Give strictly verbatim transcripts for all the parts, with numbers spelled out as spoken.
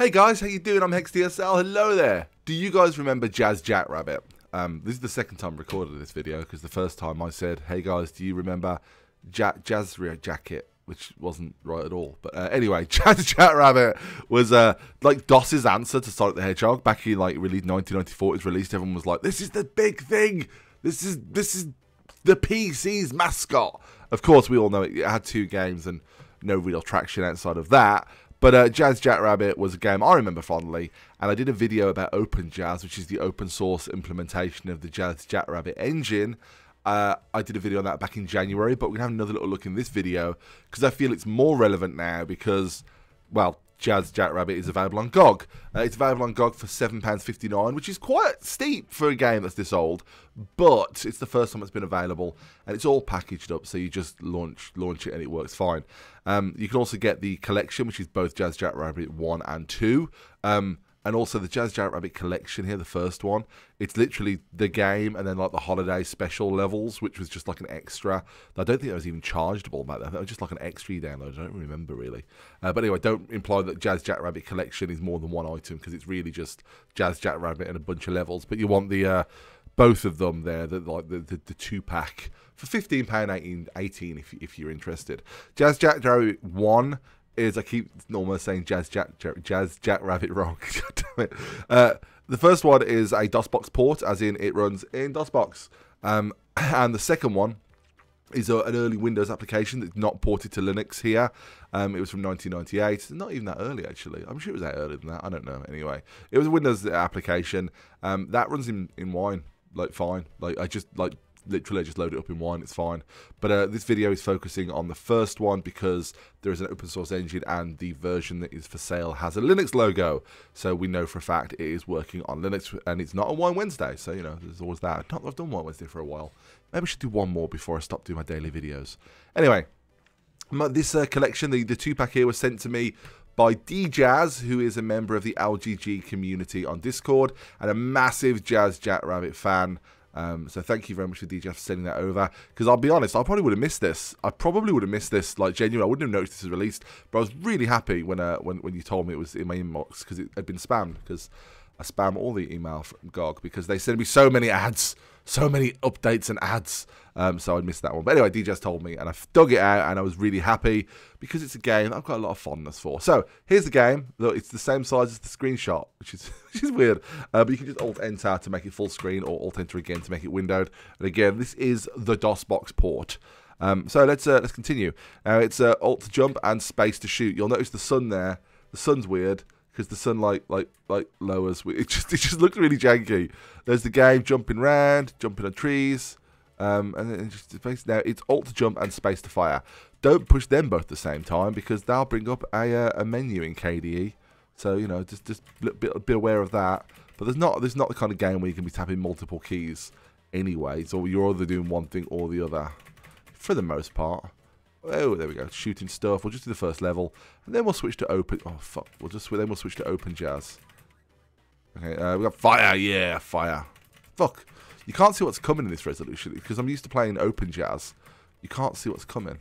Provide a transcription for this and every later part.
Hey guys, how you doing? I'm HexDSL. Hello there. Do you guys remember Jazz Jackrabbit? Um, this is the second time I recorded this video because the first time I said, "Hey guys, do you remember ja Jazz Jacket?" Which wasn't right at all. But uh, anyway, Jazz Jackrabbit was uh, like DOS's answer to Sonic the Hedgehog back in like really nineteen ninety-four. It was released. Everyone was like, "This is the big thing. This is this is the P C's mascot." Of course, we all know it, it had two games and no real traction outside of that. But uh, Jazz Jackrabbit was a game I remember fondly, and I did a video about OpenJazz, which is the open source implementation of the Jazz Jackrabbit engine. Uh, I did a video on that back in January, but we're going to have another little look in this video, because I feel it's more relevant now because, well, Jazz Jackrabbit is available on G O G. Uh, it's available on G O G for seven pounds fifty-nine, which is quite steep for a game that's this old, but it's the first time it's been available, and it's all packaged up, so you just launch launch it and it works fine. Um, you can also get the collection, which is both Jazz Jackrabbit one and two, um, and also the Jazz Jackrabbit collection here, the first one. It's literally the game and then like the holiday special levels, which was just like an extra. I don't think that was even chargeable back then. That was just like an extra you download. I don't remember really. Uh, but anyway, don't imply that Jazz Jackrabbit collection is more than one item, because it's really just Jazz Jackrabbit and a bunch of levels. But you want the uh, both of them there, the, like the, the, the two pack for fifteen pounds eighteen if, if you're interested. Jazz Jackrabbit one. Is I keep almost saying Jazz Jack, Jack Jazz Jackrabbit wrong. God damn it. Uh, the first one is a DOSBox port, as in it runs in DOSBox. Um, and the second one is a, an early Windows application that's not ported to Linux here. Um, it was from nineteen ninety-eight. Not even that early, actually. I'm sure it was that earlier than that. I don't know. Anyway, it was a Windows application. Um, that runs in, in Wine, like fine. Like I just like literally I just load it up in Wine, it's fine. But uh, this video is focusing on the first one because there is an open source engine and the version that is for sale has a Linux logo. So we know for a fact it is working on Linux, and it's not on Wine Wednesday. So, you know, there's always that. Not, I've done Wine Wednesday for a while. Maybe I should do one more before I stop doing my daily videos. Anyway, my, this uh, collection, the, the two-pack here, was sent to me by D Jazz, who is a member of the L G G community on Discord and a massive Jazz Jackrabbit fan. Um, so thank you very much to D J for sending that over, because I'll be honest, I probably would have missed this. I probably would have missed this, like genuinely, I wouldn't have noticed this was released, but I was really happy when uh, when, when you told me it was in my inbox, because it had been spammed, because I spam all the email from G O G, because they send me so many ads, so many updates and ads, um, so I missed that one. But anyway, D J's told me, and I've dug it out, and I was really happy, because it's a game I've got a lot of fondness for. So here's the game. Look, it's the same size as the screenshot, which is which is weird, uh, but you can just Alt-Enter to make it full screen, or Alt-Enter again to make it windowed. And again, this is the DOSBox port. Um, so let's uh, let's continue. Now uh, it's uh, Alt to jump and space to shoot. You'll notice the sun there. The sun's weird, because the sunlight like like lowers. It just it just looks really janky. There's the game jumping round, jumping on trees, um, and then just space. Now it's Alt to jump and space to fire. Don't push them both at the same time, because they'll bring up a uh, a menu in K D E. So you know, just just be, be aware of that. But there's not there's not the kind of game where you can be tapping multiple keys anyway. So you're either doing one thing or the other, for the most part. Oh, there we go. Shooting stuff. We'll just do the first level, and then we'll switch to open. Oh fuck! We'll just then we'll switch to open jazz. Okay, uh, we got fire. Yeah, fire. Fuck! You can't see what's coming in this resolution because I'm used to playing open jazz. You can't see what's coming.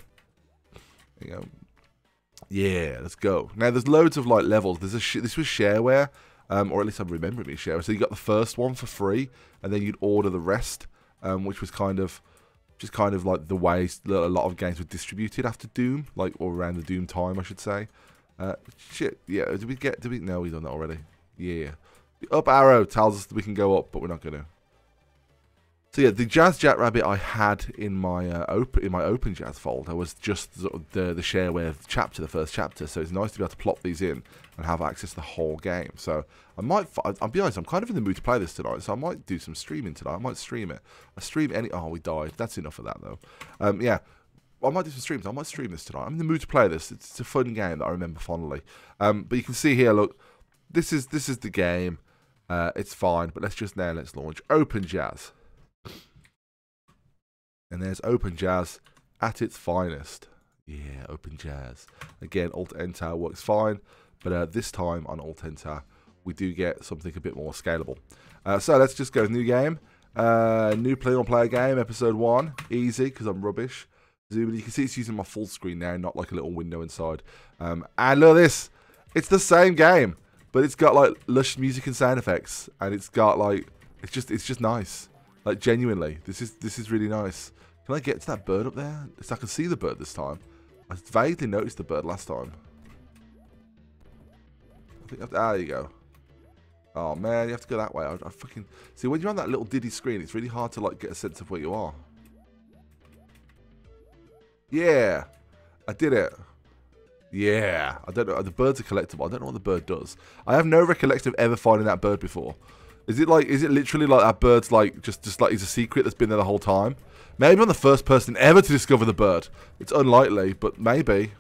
There you go. Yeah, let's go. Now there's loads of like levels. There's a sh this was shareware, um, or at least I remember it being shareware. So you got the first one for free, and then you'd order the rest, um, which was kind of. Just kind of like the way a lot of games were distributed after Doom, like or around the Doom time, I should say. Uh, shit, yeah. Did we get? Did we? No, we've done that already. Yeah. The up arrow tells us that we can go up, but we're not gonna. So yeah, the Jazz Jackrabbit I had in my uh, open in my Open Jazz folder was just sort of the the shareware chapter, the first chapter. So it's nice to be able to plop these in and have access to the whole game. So I might, I'll be honest, I'm kind of in the mood to play this tonight, so I might do some streaming tonight. I might stream it. I stream any, oh, we died. That's enough of that, though. Um, yeah, I might do some streams. I might stream this tonight. I'm in the mood to play this. It's, it's a fun game that I remember fondly. Um, but you can see here, look, this is, this is the game. Uh, it's fine, but let's just now, let's launch OpenJazz. And there's OpenJazz at its finest. Yeah, OpenJazz. Again, Alt-Enter works fine. But uh, this time on Alt-Enter, we do get something a bit more scalable. Uh, so let's just go new game. Uh, new player-on-player game, episode one. Easy, because I'm rubbish. Zoom, you can see it's using my full screen now, not like a little window inside. Um, and look at this. It's the same game. But it's got like lush music and sound effects, and it's got like it's just it's just nice. Like genuinely, this is this is really nice. Can I get to that bird up there? So I can see the bird this time. I vaguely noticed the bird last time. I think I have to, ah, there you go. Oh man, you have to go that way. I, I fucking see when you're on that little diddy screen, it's really hard to like get a sense of where you are. Yeah, I did it. Yeah, I don't know. The birds are collectible. I don't know what the bird does. I have no recollection of ever finding that bird before. Is it like? Is it literally like that bird's like just just like it's a secret that's been there the whole time? Maybe I'm the first person ever to discover the bird. It's unlikely, but maybe.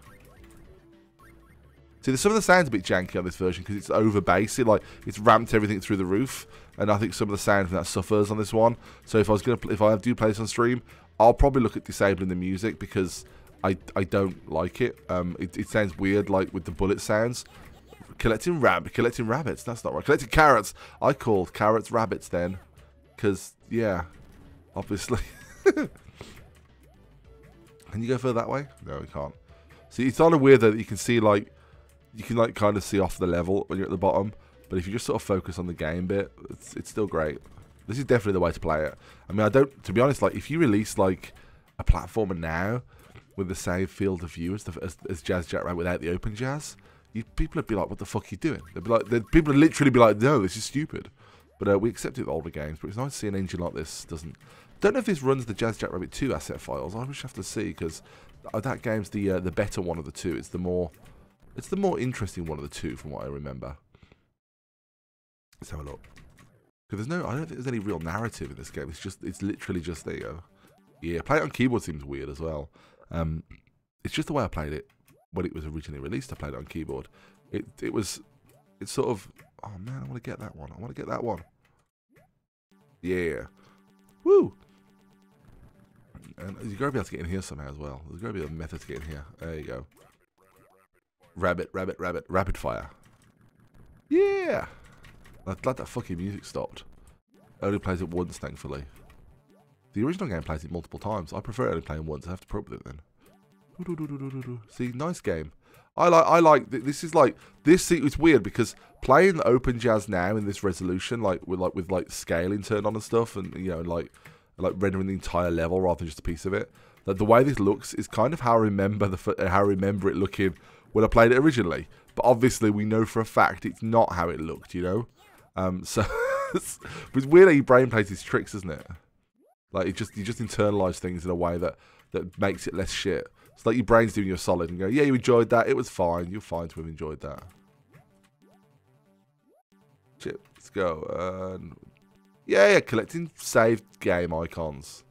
See, some of the sounds a bit janky on this version because it's over bassy. Like it's ramped everything through the roof, and I think some of the sound from that suffers on this one. So if I was gonna, if I do play this on stream, I'll probably look at disabling the music because I, I don't like it. Um, it. It sounds weird, like with the bullet sounds. Collecting rab, collecting rabbits. That's not right. Collecting carrots. I called carrots rabbits then, because yeah, obviously. Can you go further that way? No, we can't. See, it's kind of weird though that you can see like, you can like kind of see off the level when you're at the bottom. But if you just sort of focus on the game bit, it's it's still great. This is definitely the way to play it. I mean, I don't. To be honest, like if you release like a platformer now with the same field of view as, the, as, as Jazz Jackrabbit without the open jazz, you, people would be like, what the fuck are you doing? They'd be like, they'd, people would literally be like, no, this is stupid. But uh, we accepted older games, but it's nice to see an engine like this doesn't. Don't know if this runs the Jazz Jackrabbit two asset files. I wish I have to see, because that game's the uh, the better one of the two. It's the more it's the more interesting one of the two, from what I remember. Let's have a look. Because there's no, I don't think there's any real narrative in this game. It's just, it's literally just, there you go. Yeah, playing it on keyboard seems weird as well. Um, it's just the way I played it when it was originally released. I played it on keyboard. It it was, it's sort of, oh man, I want to get that one. I want to get that one. Yeah. Woo. And you've got to be able to get in here somehow as well. There's got to be a method to get in here. There you go. Rabbit, rabbit, rabbit, rapid fire. Yeah. I'm glad that fucking music stopped. Only plays it once, thankfully. The original game plays it multiple times. I prefer it only playing once. I have to probe it then. Doo -doo -doo -doo -doo -doo. See, nice game. I like. I like. This is like this. See, it's weird because playing the open jazz now in this resolution, like with like with like scaling turned on and stuff, and you know, like like rendering the entire level rather than just a piece of it. Like the way this looks is kind of how I remember the how I remember it looking when I played it originally. But obviously, we know for a fact it's not how it looked. You know, um, so it's weird how your brain plays these tricks, isn't it? Like, it just, you just internalise things in a way that, that makes it less shit. It's like your brain's doing you a solid and go, yeah, you enjoyed that. It was fine. You're fine to have enjoyed that. Shit, let's go. Um, yeah, yeah, collecting saved game icons.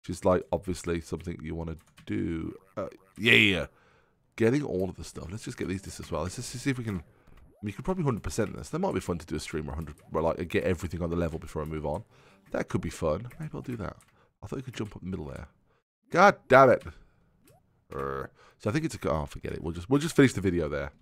Which is, like, obviously something you want to do. Uh, yeah, yeah. Getting all of the stuff. Let's just get these this as well. Let's just see if we can... We could probably one hundred percent this. That might be fun to do a stream where, like, get everything on the level before I move on. That could be fun. Maybe I'll do that. I thought you could jump up the middle there. God damn it! Urgh. So I think it's a. Oh, forget it. We'll just we'll just finish the video there.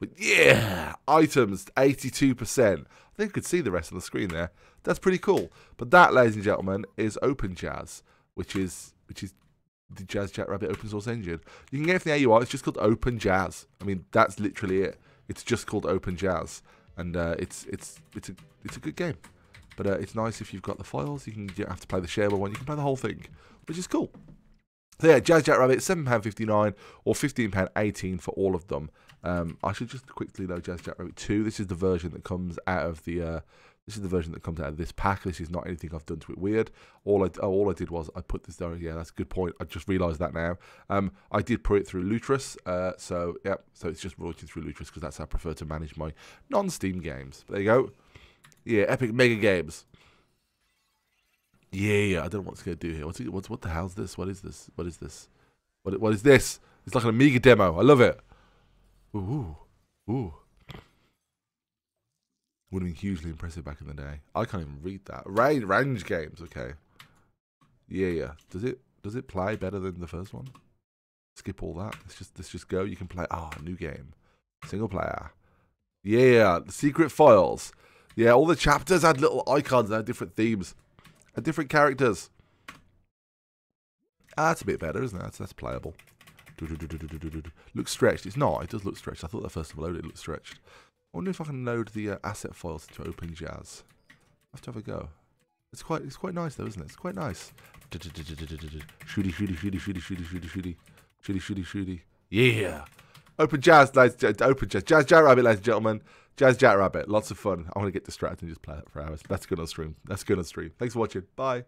But yeah, items eighty-two percent. I think you could see the rest on the screen there. That's pretty cool. But that, ladies and gentlemen, is Open Jazz, which is which is the Jazz Jackrabbit open source engine. You can get it from the A U I. It's just called Open Jazz. I mean, that's literally it. It's just called Open Jazz, and uh, it's it's it's a it's a good game. But uh, it's nice if you've got the files. You can you don't have to play the shareware one. You can play the whole thing, which is cool. So yeah, Jazz Jackrabbit, seven pounds fifty-nine or fifteen pounds eighteen for all of them. Um, I should just quickly know Jazz Jackrabbit two. This is the version that comes out of the. Uh, this is the version that comes out of this pack. This is not anything I've done to it weird. All I oh, all I did was I put this down. Yeah, that's a good point. I just realised that now. Um, I did put it through Lutris. Uh, so yeah, so it's just routed through Lutris because that's how I prefer to manage my non-Steam games. But there you go. Yeah, epic mega games. Yeah, yeah, I don't know what's going to do here. What's, it, what's what the hell's this? What is this? What is this? What what is this? It's like an Amiga demo. I love it. Ooh, ooh. Would have been hugely impressive back in the day. I can't even read that. Range range games. Okay. Yeah, yeah. Does it does it play better than the first one? Skip all that. Let's just let's just go. You can play. Ah, oh, new game. Single player. Yeah, the secret files. Yeah, all the chapters had little icons and had different themes. Had different characters. Ah, that's a bit better, isn't it? That's, that's playable. Do, do, do, do, do, do, do. Looks stretched. It's not. It does look stretched. I thought that first time I loaded it looked stretched. I wonder if I can load the uh, asset files into OpenJazz. I have to have a go. It's quite, it's quite nice though, isn't it? It's quite nice. Shooty, shooty, shooty, shooty, shooty, shooty, shooty, shooty, shooty, shooty. Yeah. OpenJazz, ladies, OpenJazz, Jazz Jackrabbit, ladies and gentlemen. Jazz Jackrabbit, lots of fun. I'm gonna get distracted and just play that for hours. That's good on stream. That's good on stream. Thanks for watching. Bye.